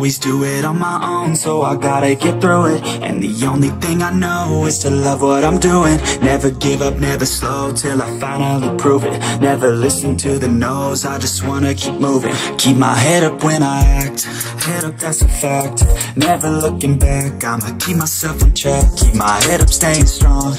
always do it on my own, so I gotta get through it. And the only thing I know is to love what I'm doing. Never give up, never slow, till I finally prove it. Never listen to the no's, I just wanna keep moving. Keep my head up when I act, head up, that's a fact. Never looking back, I'ma keep myself on track. Keep my head up, staying strong,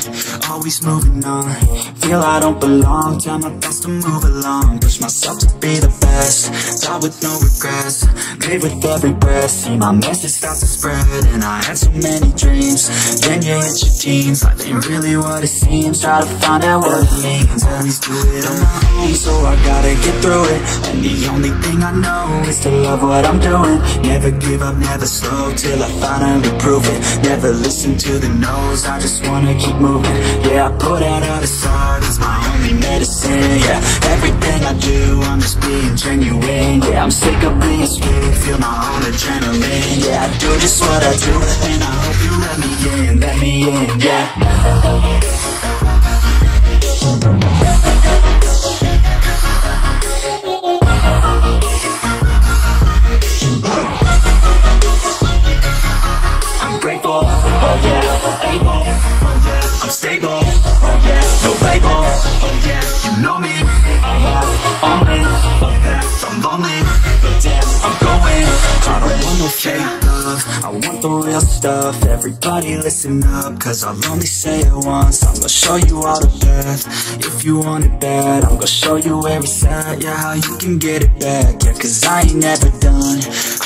always moving on. Feel I don't belong, try my best to move along. Push myself to be the best, die with no regrets. Live with every breath, see my message start to spread. And I had so many dreams, then you hit your teens. Life ain't really what it seems, try to find out what it means. Always do it on my own, so I gotta get through it. And the only thing I know is to love what I'm doing. Never give up, never slow, till I finally prove it. Never listen to the no's, I just wanna keep moving. Yeah, I put out all this art, it's my only medicine. Yeah, everything I do, I'm just being genuine. Yeah, I'm sick of being scared, feel my own adrenaline. Yeah, I do just what I do, and I hope you let me in, yeah. The real stuff, everybody listen up, cause I'll only say it once. I'm gonna show you all the path, if you want it bad. I'm gonna show you every side, yeah, how you can get it back. Yeah, cause I ain't never done,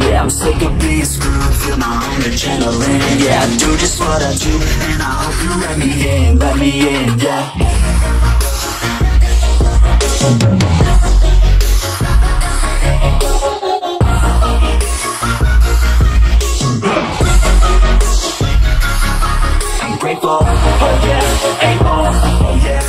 Yeah, I'm sick of being screwed, feel my own adrenaline. Yeah, I do just what I do, and I hope you let me in, yeah. Oh yeah, oh yeah.